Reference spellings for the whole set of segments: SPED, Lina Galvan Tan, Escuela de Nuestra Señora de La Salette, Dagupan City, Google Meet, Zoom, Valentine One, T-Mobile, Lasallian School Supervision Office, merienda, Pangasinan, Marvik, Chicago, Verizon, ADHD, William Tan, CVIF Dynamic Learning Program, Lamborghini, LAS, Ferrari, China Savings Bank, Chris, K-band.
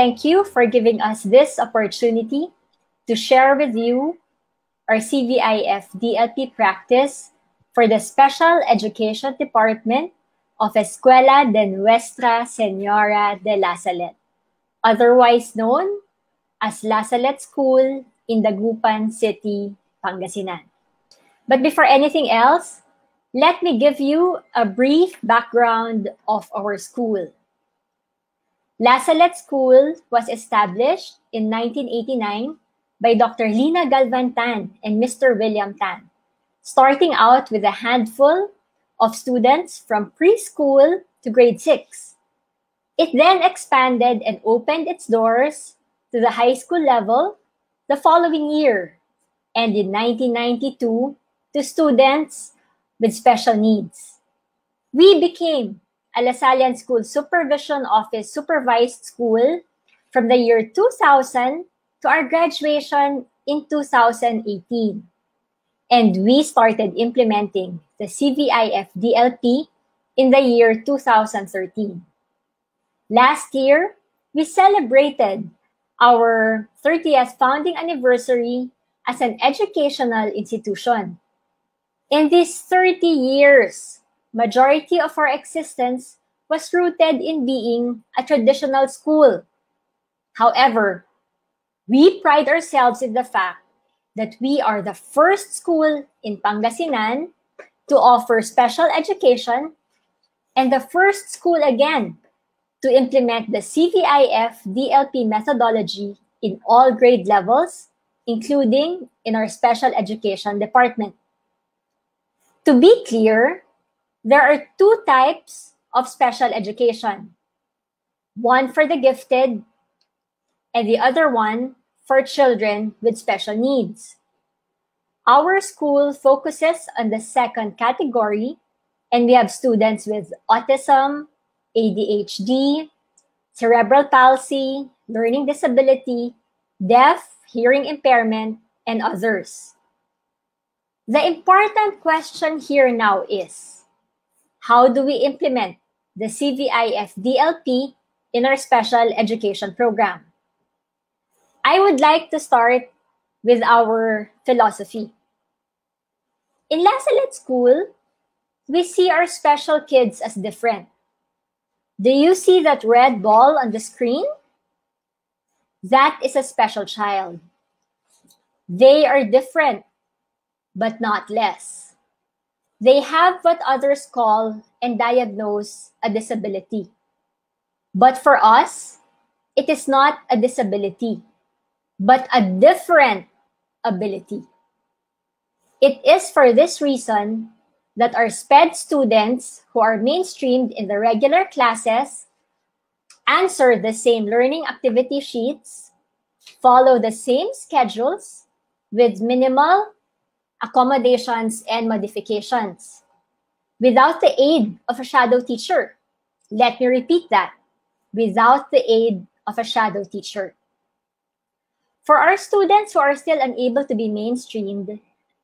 thank you for giving us this opportunity to share with you our CVIF DLP practice for the Special Education Department of Escuela de Nuestra Señora de La Salette, otherwise known as Lasallian School in Dagupan City, Pangasinan. But before anything else, let me give you a brief background of our school. Lasallian School was established in 1989 by Dr. Lina Galvan Tan and Mr. William Tan, starting out with a handful of students from preschool to grade 6. It then expanded and opened its doors to the high school level the following year, and in 1992 to students with special needs. We became a Lasallian School Supervision Office supervised school from the year 2000 to our graduation in 2018. And we started implementing the CVIF DLP in the year 2013. Last year, we celebrated our 30th founding anniversary as an educational institution. In these 30 years, majority of our existence was rooted in being a traditional school. However, we pride ourselves in the fact that we are the first school in Pangasinan to offer special education and the first school again to implement the CVIF DLP methodology in all grade levels, including in our special education department. To be clear, there are two types of special education, one for the gifted and the other one for children with special needs. Our school focuses on the second category, and we have students with autism, ADHD, cerebral palsy, learning disability, deaf, hearing impairment, and others. The important question here now is, how do we implement the CVIF DLP in our special education program? I would like to start with our philosophy. In Lasallian School, we see our special kids as different. Do you see that red ball on the screen? That is a special child. They are different, but not less. They have what others call and diagnose a disability. But for us, it is not a disability, but a different ability. It is for this reason that our SPED students who are mainstreamed in the regular classes answer the same learning activity sheets, follow the same schedules with minimal accommodations and modifications, without the aid of a shadow teacher. Let me repeat that, without the aid of a shadow teacher. For our students who are still unable to be mainstreamed,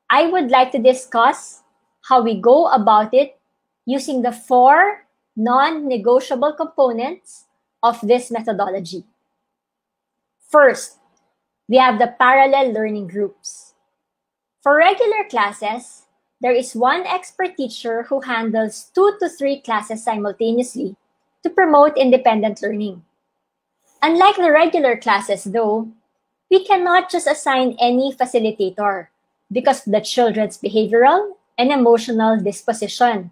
I would like to discuss how we go about it using the four non-negotiable components of this methodology. First, we have the parallel learning groups. For regular classes, there is one expert teacher who handles 2 to 3 classes simultaneously to promote independent learning. Unlike the regular classes, though, we cannot just assign any facilitator because of the children's behavioral and emotional disposition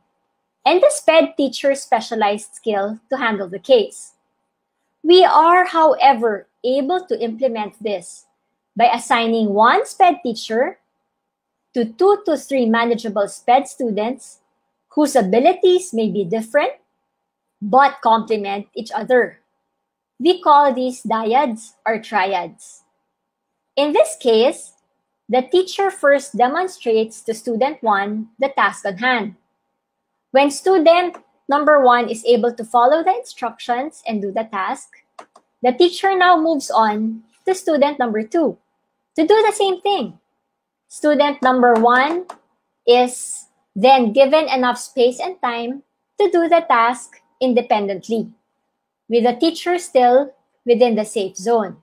and the SPED teacher's specialized skill to handle the case. We are, however, able to implement this by assigning one SPED teacher to 2 to 3 manageable SPED students whose abilities may be different but complement each other. We call these dyads or triads. In this case, the teacher first demonstrates to student 1 the task on hand. When student number 1 is able to follow the instructions and do the task, the teacher now moves on to student number 2 to do the same thing. Student number 1 is then given enough space and time to do the task independently, with the teacher still within the safe zone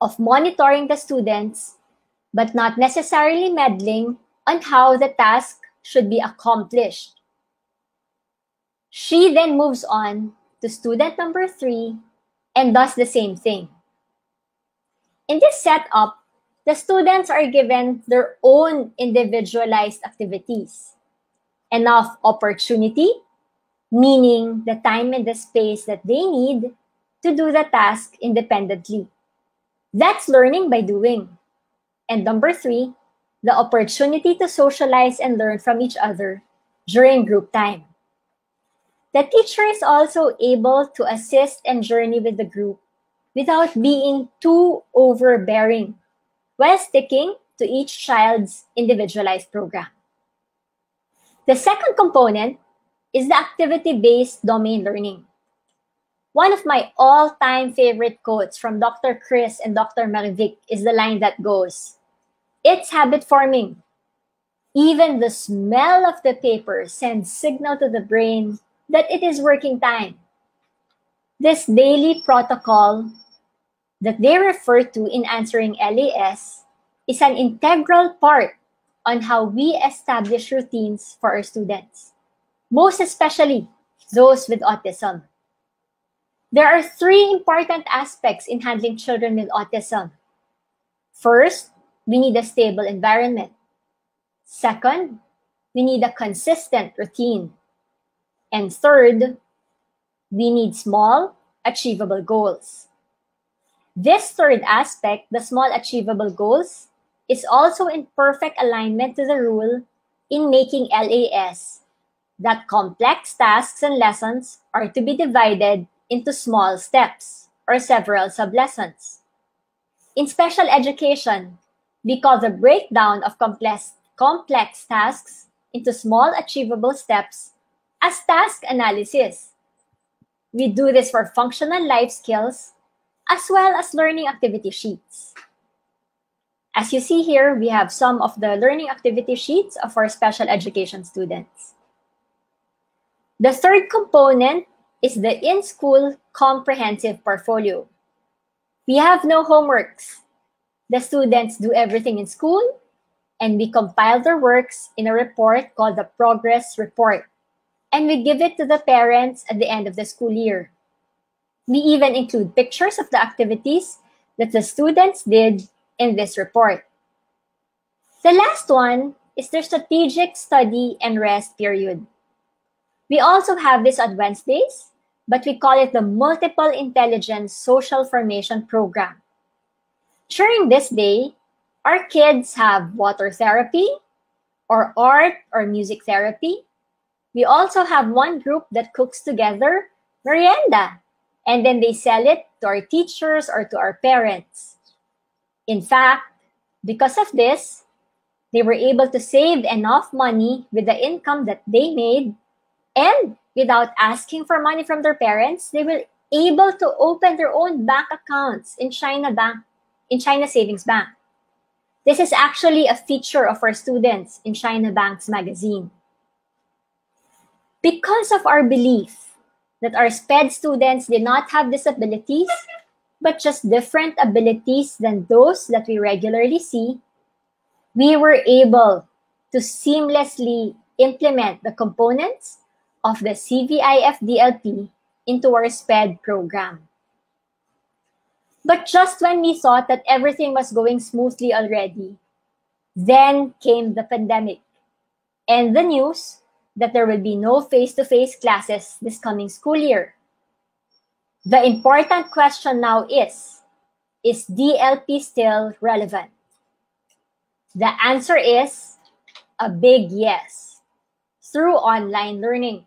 of monitoring the students, but not necessarily meddling on how the task should be accomplished. She then moves on to student number 3 and does the same thing. In this setup, the students are given their own individualized activities. Enough opportunity, meaning the time and the space that they need to do the task independently. That's learning by doing. And number 3, the opportunity to socialize and learn from each other during group time. The teacher is also able to assist and journey with the group without being too overbearing, while sticking to each child's individualized program. The second component is the activity-based domain learning. One of my all-time favorite quotes from Dr. Chris and Dr. Marvik is the line that goes, "It's habit forming. Even the smell of the paper sends signal to the brain that it is working time." This daily protocol that they refer to in answering LAS is an integral part on how we establish routines for our students, most especially those with autism. There are 3 important aspects in handling children with autism. First, we need a stable environment. Second, we need a consistent routine. And third, we need small, achievable goals. This third aspect, the small, achievable goals, is also in perfect alignment to the rule in making LAS that complex tasks and lessons are to be divided into small steps or several sublessons. In special education, we call the breakdown of complex tasks into small achievable steps as task analysis. We do this for functional life skills as well as learning activity sheets. As you see here, we have some of the learning activity sheets of our special education students. The third component is the in-school comprehensive portfolio. We have no homeworks. The students do everything in school, and we compile their works in a report called the Progress Report, and we give it to the parents at the end of the school year. We even include pictures of the activities that the students did in this report. The last one is the strategic study and rest period. We also have this on Wednesdays, but we call it the Multiple Intelligence Social Formation Program. During this day, our kids have water therapy, or art or music therapy. We also have one group that cooks together merienda, and then they sell it to our teachers or to our parents. In fact, because of this, they were able to save enough money with the income that they made, and without asking for money from their parents, they were able to open their own bank accounts in China Savings Bank. This is actually a feature of our students in China Bank's magazine. Because of our belief that our SPED students did not have disabilities, but just different abilities than those that we regularly see, we were able to seamlessly implement the components of the CVIF DLP into our SPED program. But just when we thought that everything was going smoothly already, then came the pandemic and the news that there will be no face-to-face classes this coming school year. The important question now is DLP still relevant? The answer is a big yes, through online learning.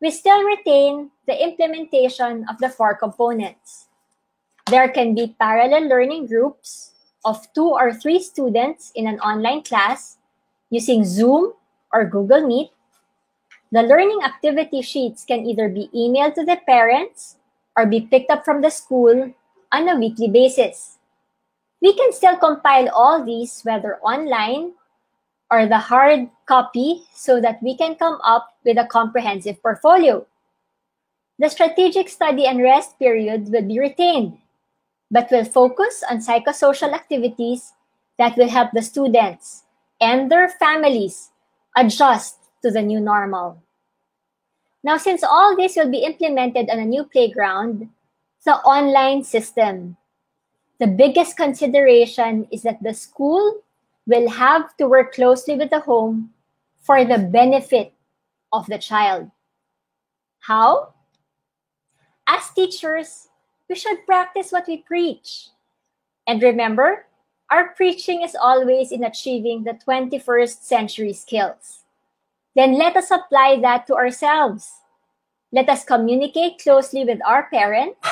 We still retain the implementation of the 4 components. There can be parallel learning groups of 2 or 3 students in an online class using Zoom or Google Meet. The learning activity sheets can either be emailed to the parents or be picked up from the school on a weekly basis. We can still compile all these, whether online or the hard copy, so that we can come up with a comprehensive portfolio. the strategic study and rest period will be retained, but will focus on psychosocial activities that will help the students and their families adjust to the new normal. Now, since all this will be implemented on a new playground, the online system, the biggest consideration is that the school will have to work closely with the home for the benefit of the child. How? As teachers, we should practice what we preach. And remember, our preaching is always in achieving the 21st century skills. Then let us apply that to ourselves. Let us communicate closely with our parents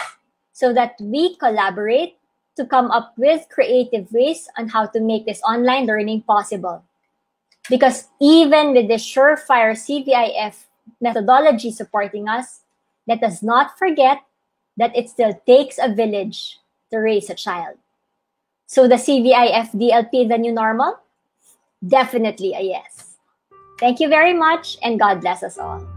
so that we collaborate to come up with creative ways on how to make this online learning possible. Because even with the surefire CVIF methodology supporting us, let us not forget that it still takes a village to raise a child. So the CVIF DLP, the new normal? Definitely a yes. Thank you very much, and God bless us all.